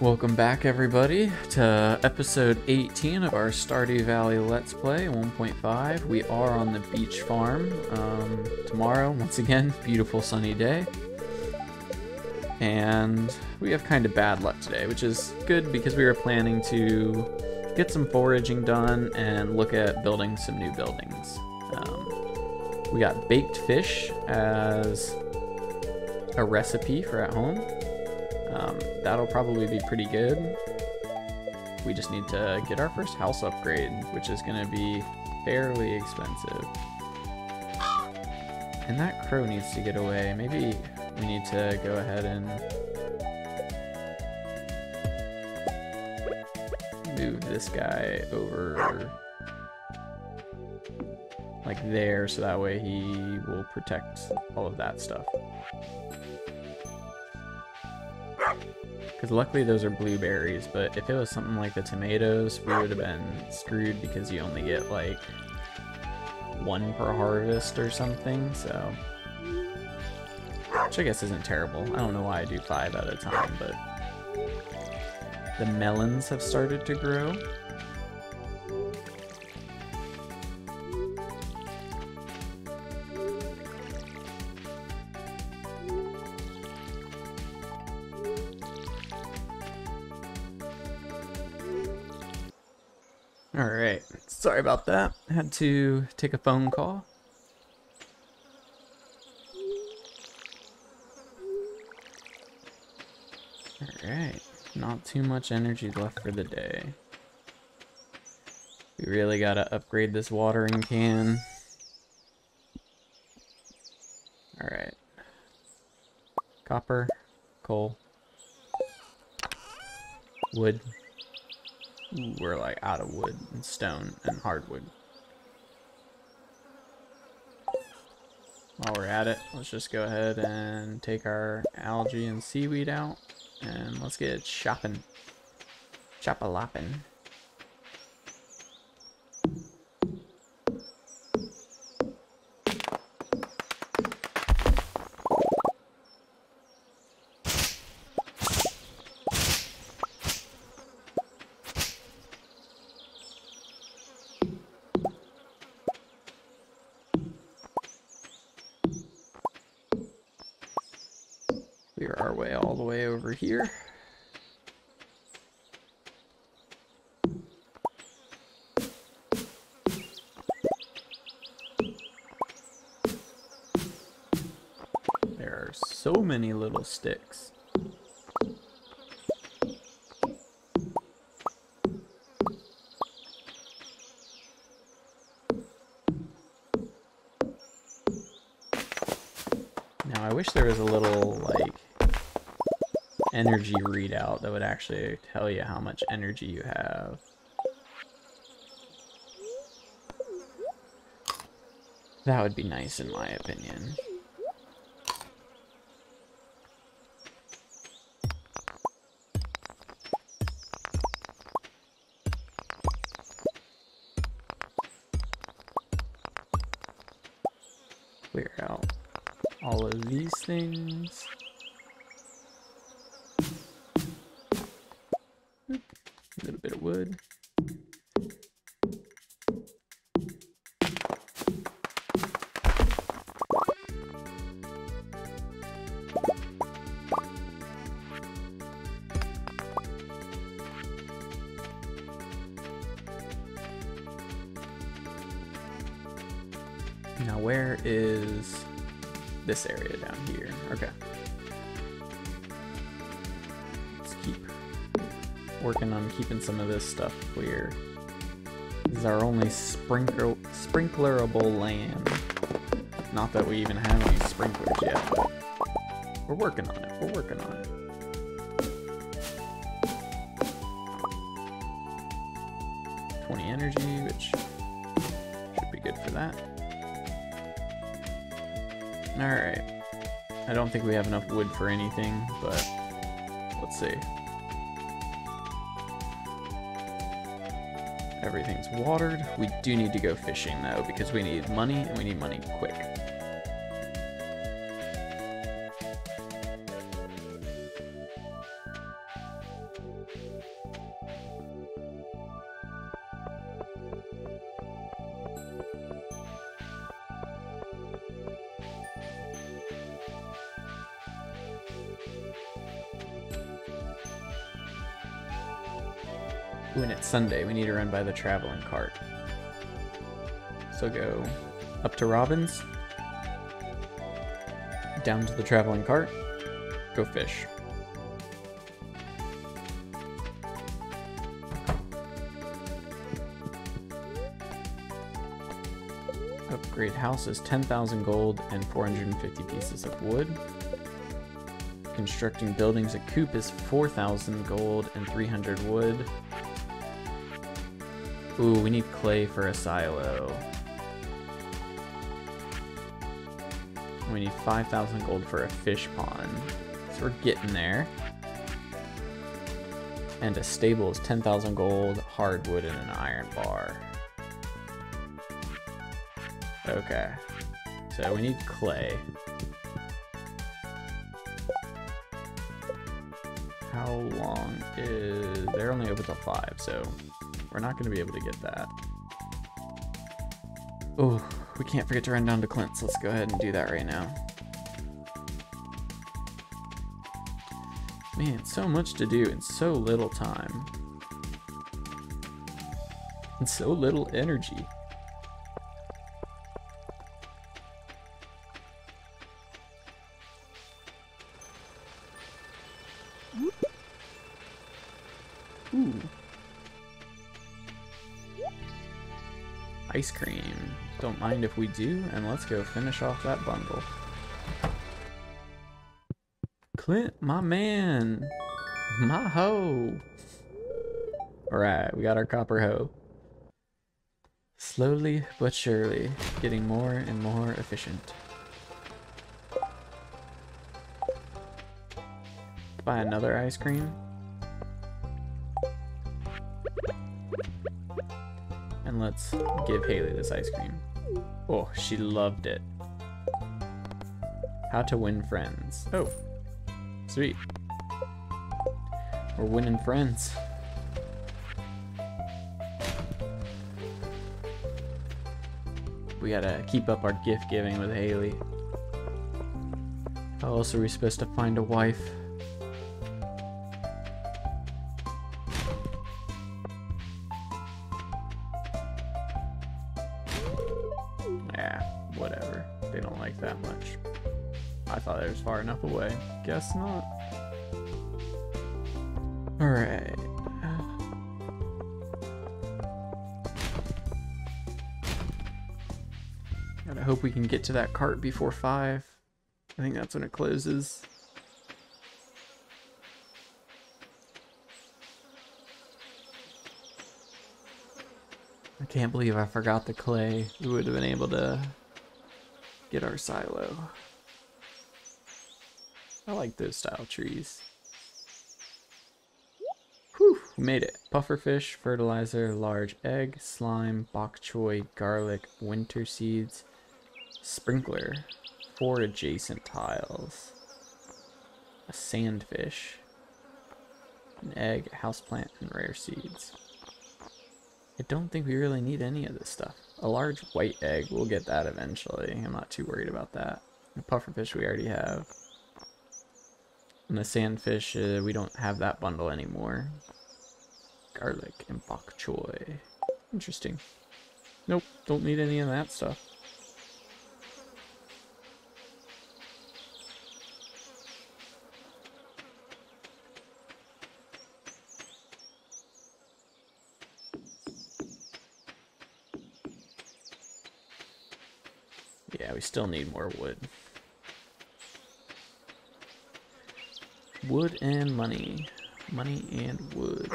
Welcome back, everybody, to episode 18 of our Stardew Valley Let's Play 1.5. We are on the beach farm tomorrow, once again, beautiful sunny day. And we have kind of bad luck today, which is good because we were planning to get some foraging done and look at building some new buildings. We got baked fish as a recipe for at home. That'll probably be pretty good. We just need to get our first house upgrade, which is going to be fairly expensive. And that crow needs to get away. Maybe we need to go ahead and move this guy over like there, so that way he will protect all of that stuff. Because luckily those are blueberries, but if it was something like the tomatoes, we would have been screwed because you only get like one per harvest or something, so. Which I guess isn't terrible. I don't know why I do 5 at a time, but. The melons have started to grow. Alright, sorry about that. Had to take a phone call. Alright, not too much energy left for the day. We really gotta upgrade this watering can. Alright. Copper, coal, wood. Ooh, we're like out of wood and stone and hardwood. While we're at it, let's just go ahead and take our algae and seaweed out, and let's get chopping. Chop-a-lopping. Clear our way all the way over here. There are so many little sticks. Now I wish there was a little, like, energy readout that would actually tell you how much energy you have. That would be nice, in my opinion. Clear out all of these things. A little bit of wood. Now, where is this area down here? Okay. Let's keep working on keeping some of this stuff clear. This is our only sprinklerable land. Not that we even have any sprinklers yet, but we're working on it. We're working on it. $20 energy, which should be good for that. Alright. I don't think we have enough wood for anything, but let's see. Everything's watered. We do need to go fishing, though, because we need money, and we need money quick. Ooh, and it's Sunday. We need to run by the traveling cart. So go up to Robin's, down to the traveling cart, go fish. Upgrade houses, 10,000 gold and 450 pieces of wood. Constructing buildings, a coop is 4,000 gold and 300 wood. Ooh, we need clay for a silo. We need 5,000 gold for a fish pond. So we're getting there. And a stable is 10,000 gold, hardwood, and an iron bar. Okay. So we need clay. How long is... They're only open till 5, so we're not going to be able to get that. Oh, we can't forget to run down to Clint's. Let's go ahead and do that right now. Man, so much to do in so little time. And so little energy. Ooh. Ice cream. Don't mind if we do, and let's go finish off that bundle. Clint, my man. My hoe. Alright, we got our copper hoe. Slowly but surely, getting more and more efficient. Buy another ice cream. And let's give Haley this ice cream. Oh, she loved it. How to win friends. Oh, sweet. We're winning friends. We gotta keep up our gift giving with Haley. How else are we supposed to find a wife? Far enough away. Guess not. Alright. Gotta hope we can get to that cart before 5. I think that's when it closes. I can't believe I forgot the clay. We would have been able to get our silo. I like those style trees. Whew, we made it. Pufferfish, fertilizer, large egg, slime, bok choy, garlic, winter seeds, sprinkler, 4 adjacent tiles, a sandfish, an egg, houseplant, and rare seeds. I don't think we really need any of this stuff. A large white egg, we'll get that eventually. I'm not too worried about that. The pufferfish we already have. And the sandfish, we don't have that bundle anymore. Garlic and bok choy. Interesting. Nope, don't need any of that stuff. Yeah, we still need more wood. Wood and money. Money and wood.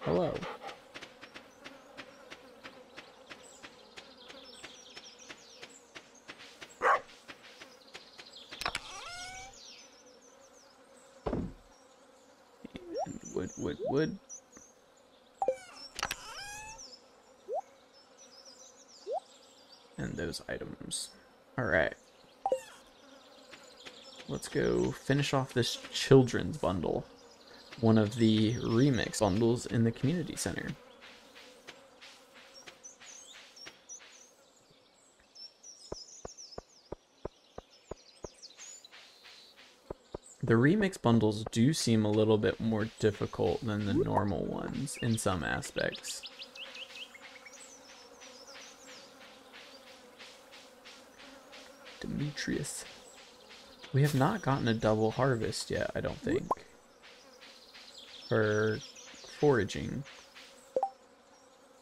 Hello. And wood. And those items. Alright. Let's go finish off this children's bundle, one of the remix bundles in the community center. The remix bundles do seem a little bit more difficult than the normal ones in some aspects. Demetrius. We have not gotten a double harvest yet, I don't think, for foraging.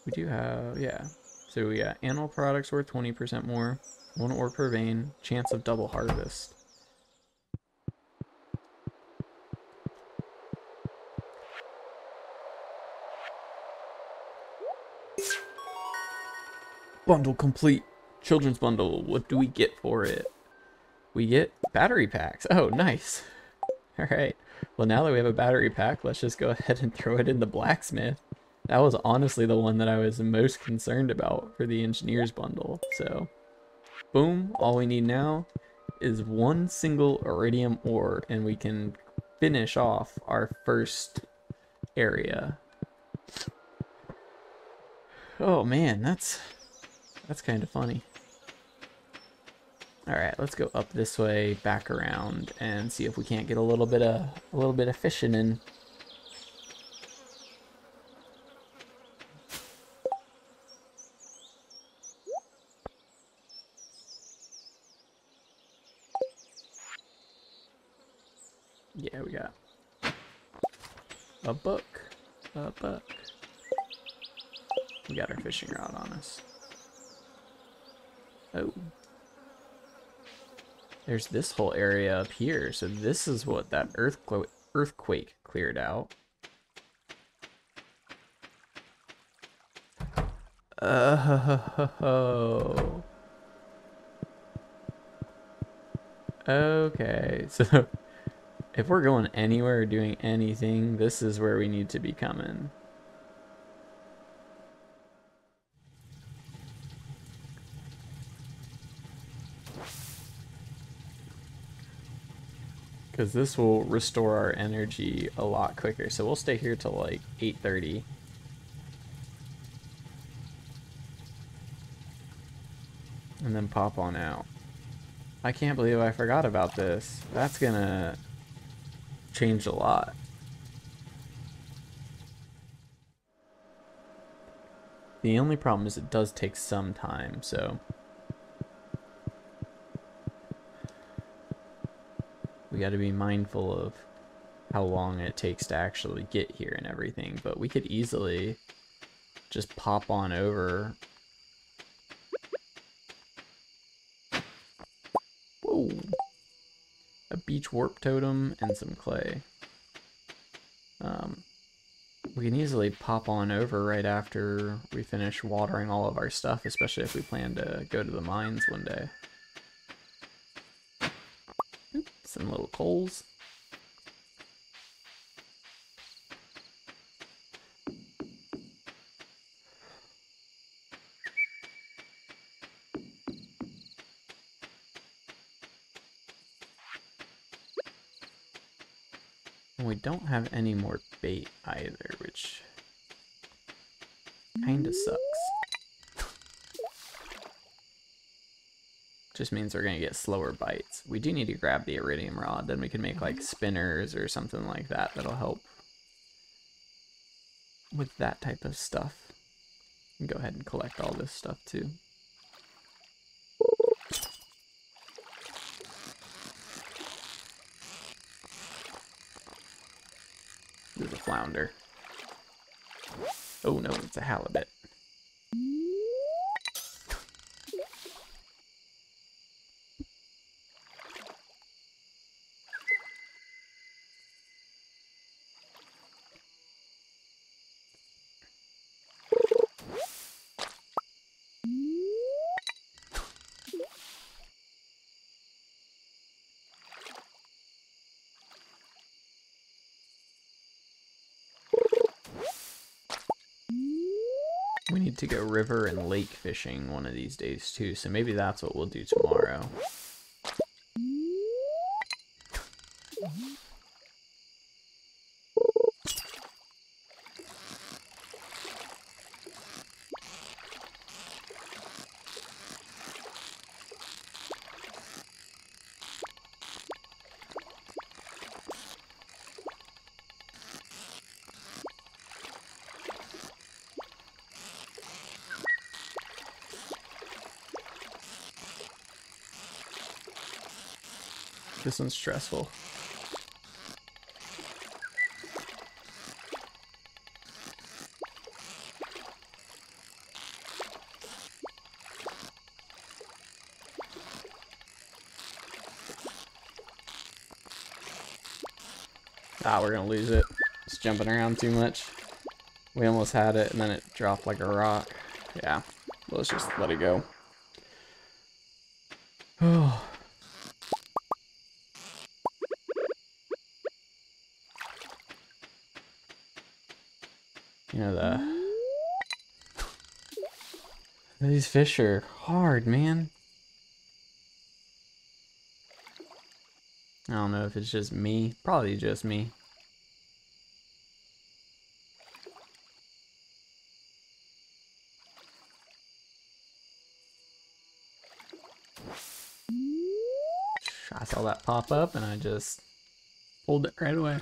We do have, yeah. So we got animal products worth 20% more, one ore per vein, chance of double harvest. Bundle complete. Children's bundle. What do we get for it? We get battery packs. Oh, nice. All right. Well, now that we have a battery pack, let's just go ahead and throw it in the blacksmith. That was honestly the one that I was most concerned about for the engineer's bundle. So, boom. All we need now is one single iridium ore, and we can finish off our first area. Oh, man. That's kind of funny. All right, let's go up this way, back around, and see if we can't get a little bit of fishing in. Yeah, we got a buck. We got our fishing rod on us. Oh. There's this whole area up here. So this is what that earthquake cleared out. Oh. Okay. So if we're going anywhere or doing anything, this is where we need to be coming. Because this will restore our energy a lot quicker. So we'll stay here till like 8:30. And then pop on out. I can't believe I forgot about this. That's gonna change a lot. The only problem is it does take some time, so... we got to be mindful of how long it takes to actually get here and everything, but we could easily just pop on over. Whoa. A beach warp totem and some clay. We can easily pop on over right after we finish watering all of our stuff, especially if we plan to go to the mines one day. And little coals. And we don't have any more bait either, which kind of sucks. Just means we're gonna get slower bites. We do need to grab the iridium rod, then we can make like spinners or something like that that'll help with that type of stuff. And go ahead and collect all this stuff too. There's a flounder. Oh no, it's a halibut. We need to go river and lake fishing one of these days too, so maybe that's what we'll do tomorrow. This one's stressful. Ah, we're gonna lose it. It's jumping around too much. We almost had it, and then it dropped like a rock. Yeah, let's just let it go. Oh. You know, these fish are hard, man. I don't know if it's just me. Probably just me. I saw that pop up and I just pulled it right away.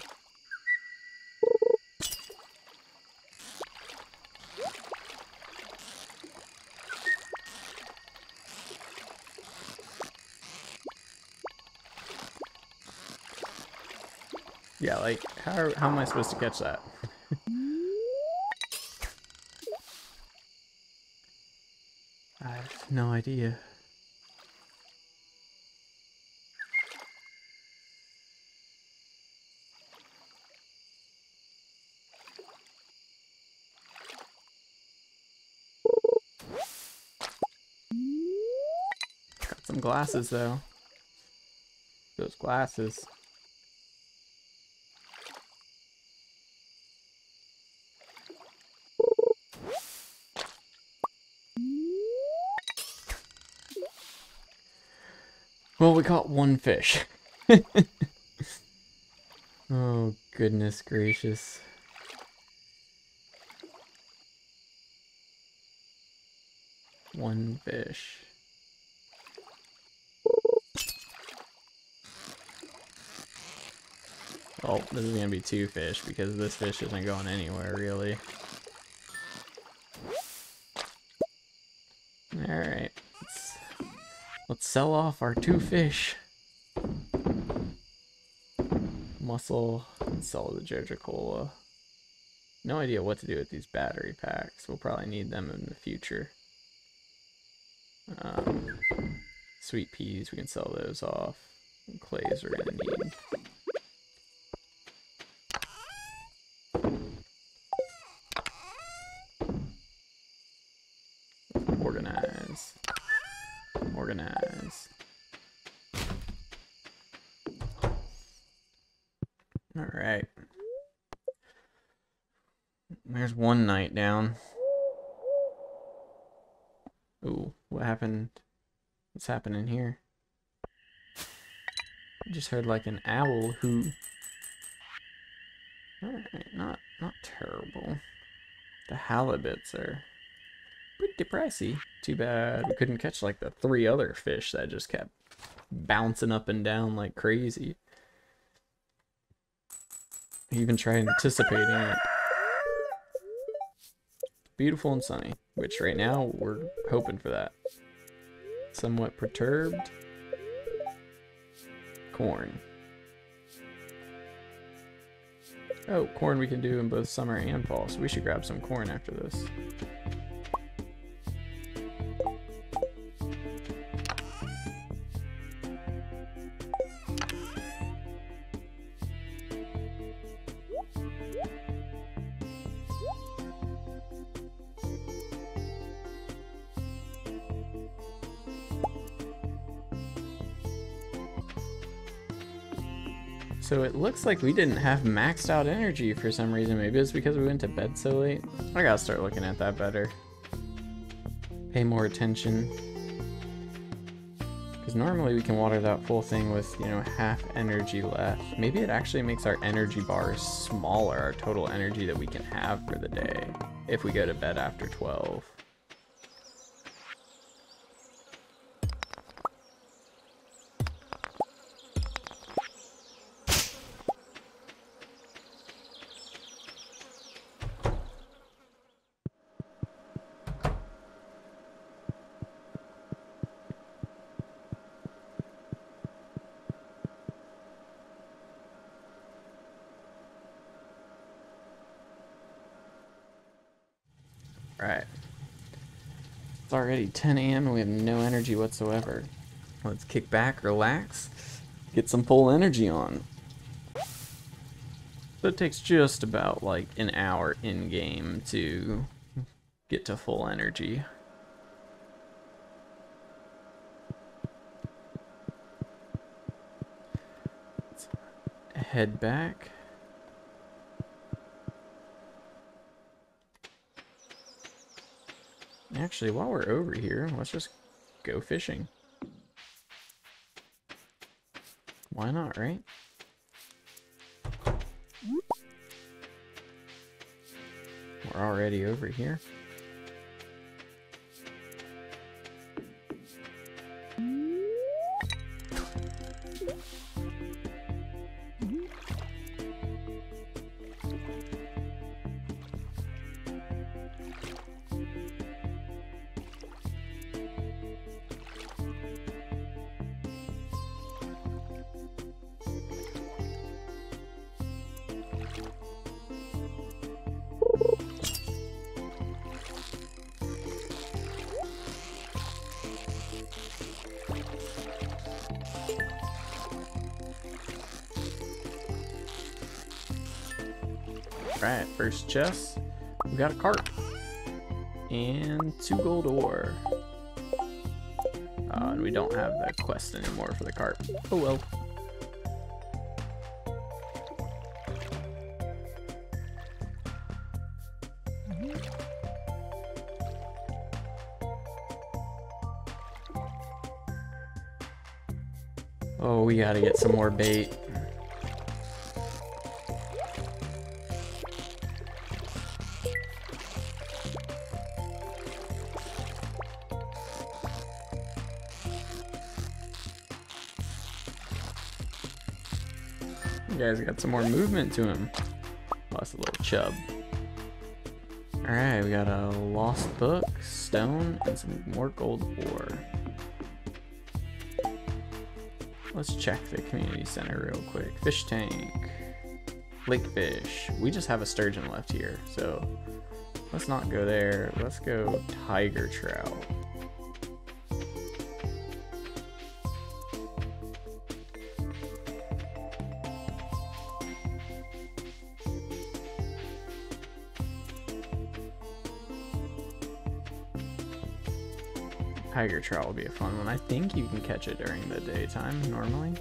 Yeah, like, how am I supposed to catch that? I have no idea. Got some glasses, though. Those glasses. Well, we caught one fish. Oh, goodness gracious. One fish. Oh, this is gonna be two fish because this fish isn't going anywhere, really. Alright. Let's sell off our two fish. Muscle, sell the Joja Cola. No idea what to do with these battery packs. We'll probably need them in the future. Sweet peas, we can sell those off. And clays we're gonna need. Organize. Organize. Alright. There's one night down. Ooh, what happened? What's happening here? I just heard like an owl hoot. Alright, not terrible. The halibuts are pretty pricey. Too bad we couldn't catch like the three other fish that just kept bouncing up and down like crazy. Even tried anticipating it. Beautiful and sunny, which right now we're hoping for that. Somewhat perturbed. Corn. Oh, corn we can do in both summer and fall, so we should grab some corn after this. So it looks like we didn't have maxed out energy for some reason. Maybe it's because we went to bed so late. I gotta start looking at that better. Pay more attention. Because normally we can water that full thing with, you know, half energy left. Maybe it actually makes our energy bars smaller, our total energy that we can have for the day, if we go to bed after 12. Right. It's already 10 a.m. and we have no energy whatsoever. Let's kick back, relax, get some full energy on. So it takes just about like an hour in game to get to full energy. Let's head back. Actually, while we're over here, let's just go fishing. Why not, right? We're already over here. Alright, first chest. We got a carp. And 2 gold ore. And we don't have the quest anymore for the carp. Oh well. Oh, we gotta get some more bait. Guys got some more movement to him. Lost a little chub. Alright, we got a lost book, stone, and some more gold ore. Let's check the community center real quick. Fish tank. Lake fish. We just have a sturgeon left here, so let's not go there. Let's go tiger trout. Tiger trout will be a fun one. I think you can catch it during the daytime normally.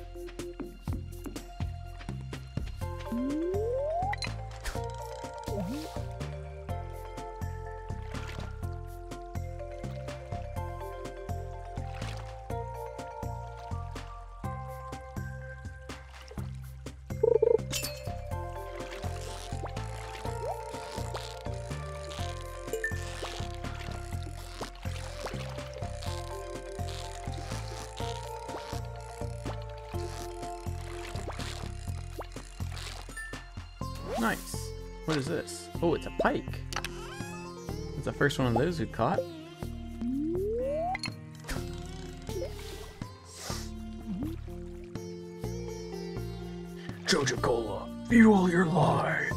Nice. What is this? Oh, it's a pike. It's the first one of those we caught. Joja Cola, fuel your life.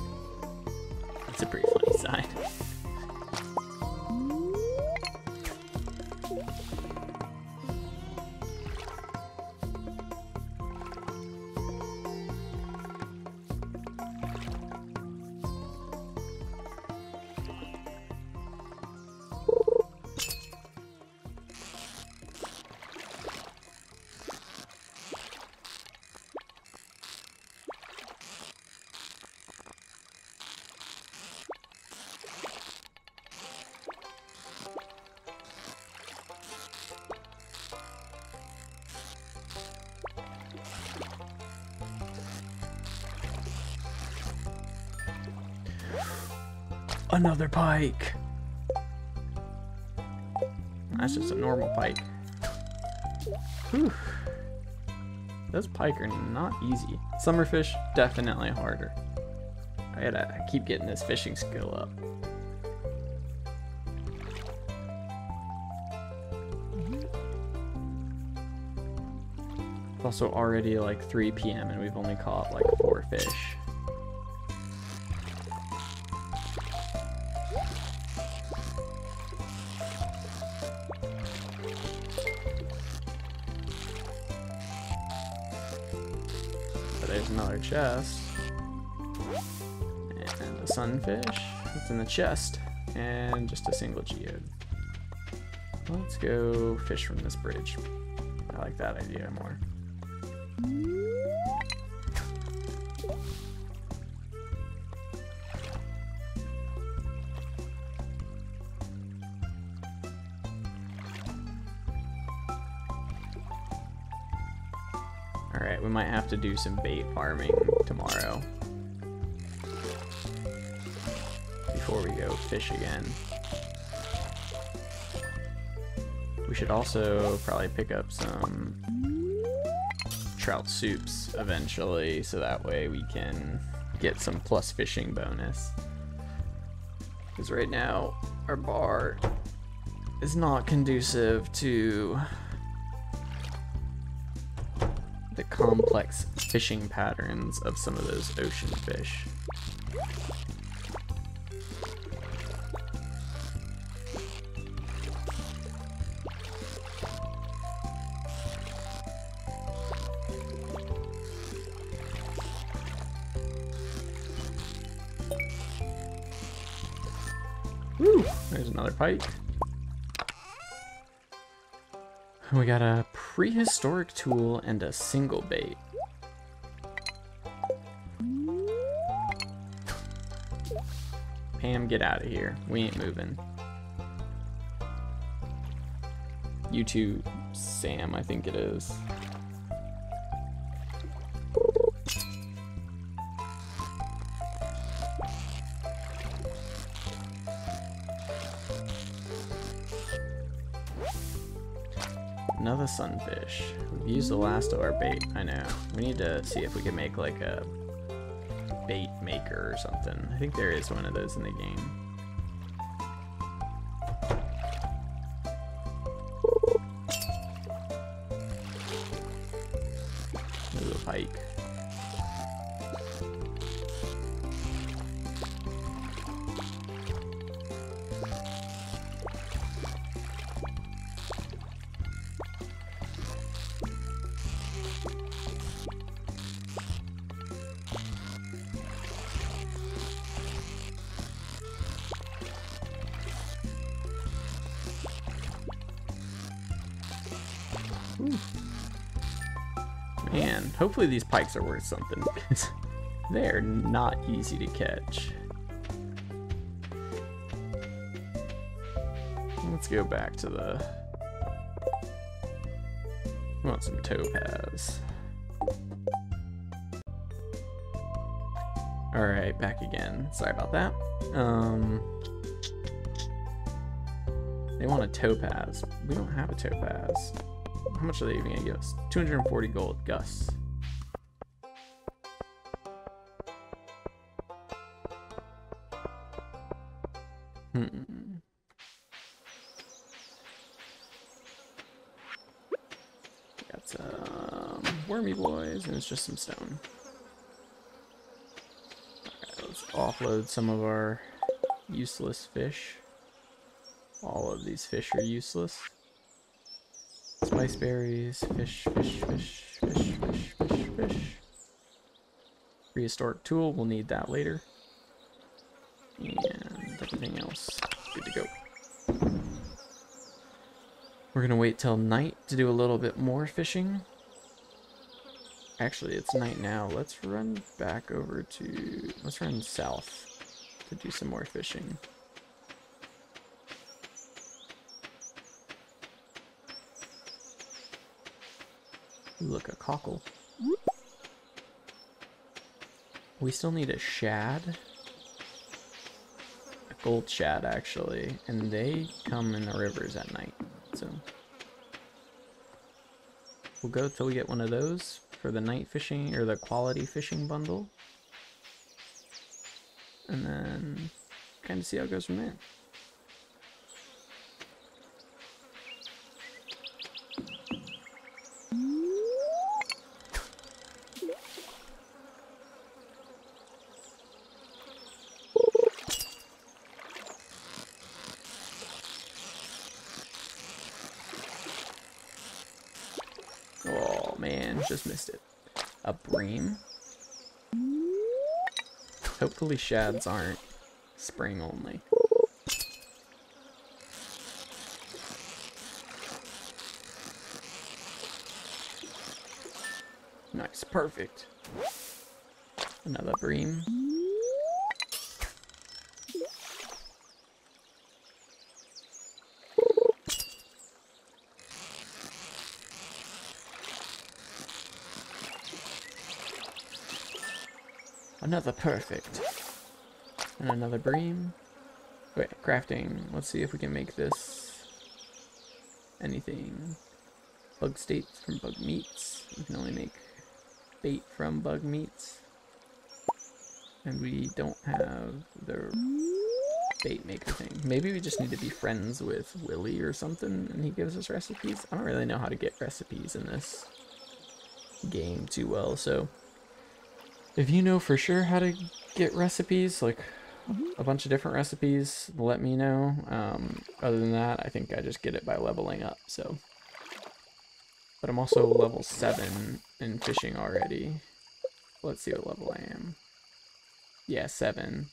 That's a pretty funny sign. Another pike. That's just a normal pike. Whew. Those pike are not easy. Summerfish, definitely harder. I gotta keep getting this fishing skill up. It's also already like 3 p.m. and we've only caught like 4 fish. another chest. And a sunfish. It's in the chest. And just a single geode. Let's go fish from this bridge. I like that idea more. Alright, we might have to do some bait farming tomorrow. Before we go fish again. We should also probably pick up some trout soups eventually, so that way we can get some plus fishing bonus. Because right now, our bar is not conducive to the complex fishing patterns of some of those ocean fish. Pike. We got a prehistoric tool and a single bait. Pam, get out of here. We ain't moving. You too, Sam, I think it is. Another sunfish. We've used the last of our bait, I know. We need to see if we can make like a bait maker or something. I think there is one of those in the game. Man, hopefully these pikes are worth something, because they're not easy to catch. Let's go back to the... I want some topaz. Alright, back again. Sorry about that. They want a topaz. We don't have a topaz. How much are they even going to give us? 240 gold, Gus. Got some wormy boys, and it's just some stone. Alright, let's offload some of our useless fish. All of these fish are useless. Spice berries, fish. Prehistoric tool, we'll need that later. And everything else, good to go. We're gonna wait till night to do a little bit more fishing. Actually, it's night now. Let's run back over to, let's run south to do some more fishing. Look, a cockle. We still need a shad. A gold shad, actually. And they come in the rivers at night. So we'll go till we get one of those for the night fishing, or the quality fishing bundle. And then kind of see how it goes from there. Just missed it. A bream. Hopefully shads aren't spring only. Nice, perfect. Another bream. Another perfect. And another bream. Wait, crafting. Let's see if we can make this anything. Bug states from bug meats. We can only make bait from bug meats. And we don't have the bait maker thing. Maybe we just need to be friends with Willie or something and he gives us recipes. I don't really know how to get recipes in this game too well, so if you know for sure how to get recipes, like a bunch of different recipes, let me know. Other than that, I think I just get it by leveling up, so. But I'm also level 7 in fishing already. Let's see what level I am. Yeah, 7.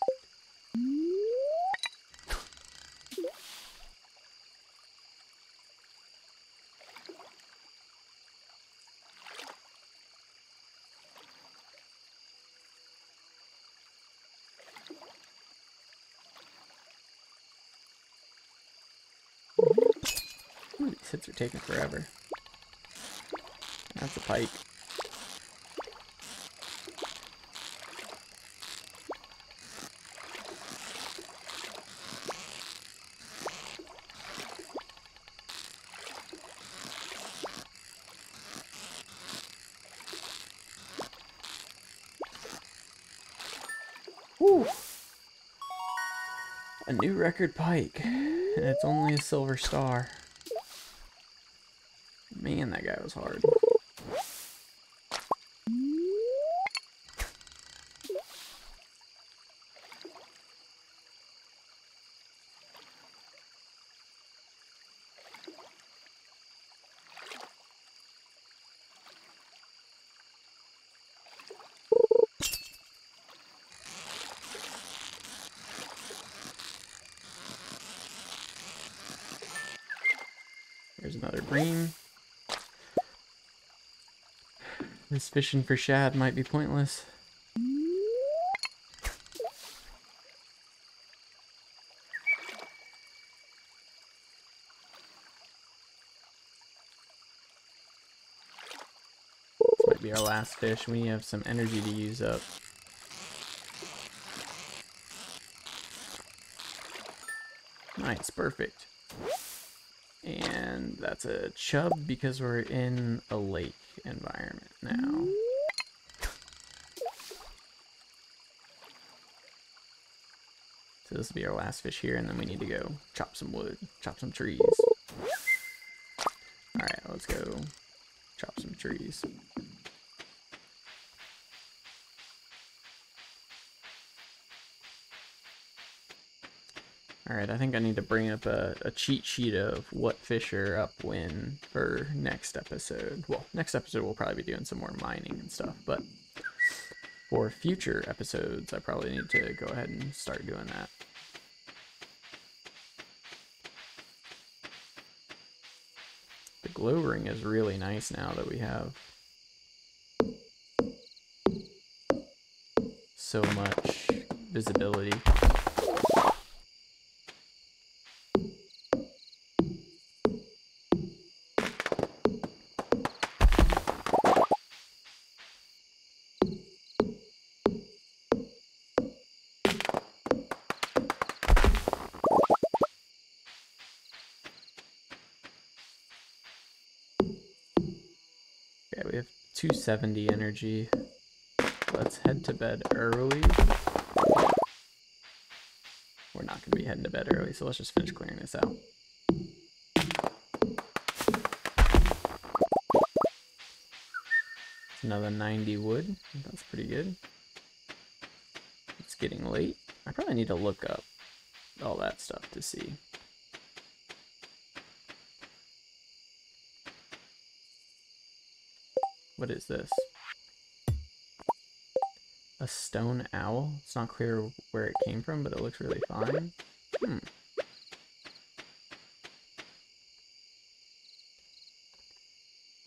Ooh, these hits are taking forever. That's a pike. Whew. A new record pike, and it's only a silver star. Man, that guy was hard. There's another bream. This fishing for shad might be pointless. This might be our last fish. We have some energy to use up. Nice, perfect. And that's a chub because we're in a lake environment now. So this will be our last fish here, and then we need to go chop some wood, chop some trees. Alright, let's go chop some trees. Alright, I think I need to bring up a cheat sheet of what fish are up when for next episode. Well, next episode we'll probably be doing some more mining and stuff, but for future episodes I probably need to go ahead and start doing that. The glow ring is really nice now that we have so much visibility. We have 270 energy. Let's head to bed early. We're not going to be heading to bed early, so let's just finish clearing this out. Another 90 wood. That's pretty good. It's getting late. I probably need to look up all that stuff to see. What is this? A stone owl. It's not clear where it came from, but it looks really fine.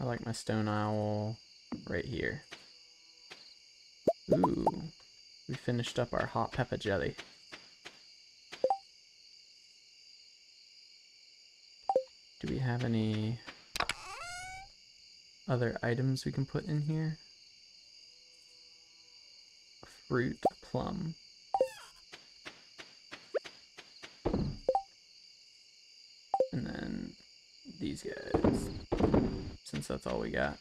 I like my stone owl right here. Ooh, we finished up our hot pepper jelly. Do we have any other items we can put in here? Fruit, plum. And then these guys, since that's all we got.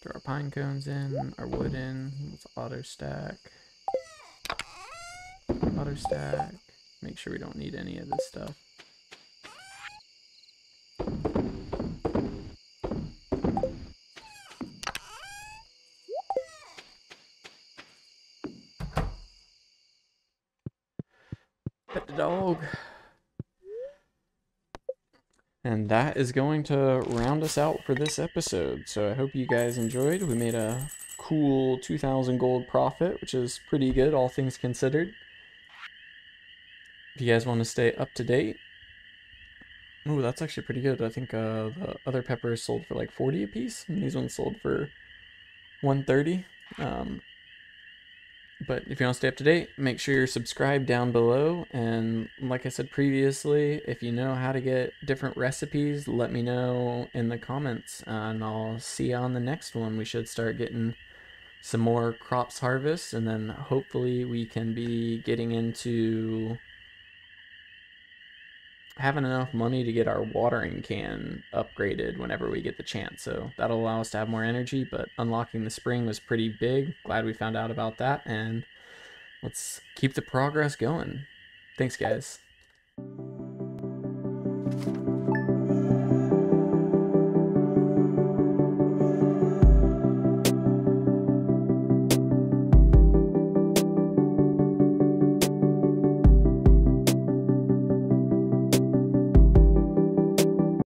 Throw our pine cones in, our wood in. Let's auto stack. Auto stack. Make sure we don't need any of this stuff. Pet the dog. And that is going to round us out for this episode. So I hope you guys enjoyed. We made a cool 2,000 gold profit, which is pretty good, all things considered. If you guys want to stay up to date, oh, that's actually pretty good. I think the other peppers sold for like 40 a piece, and these ones sold for 130. But if you want to stay up to date, make sure you're subscribed down below. And like I said previously, if you know how to get different recipes, let me know in the comments, and I'll see you on the next one. We should start getting some more crops harvest, and then hopefully we can be getting into having enough money to get our watering can upgraded whenever we get the chance. So that'll allow us to have more energy, but unlocking the spring was pretty big. Glad we found out about that, and let's keep the progress going. Thanks, guys.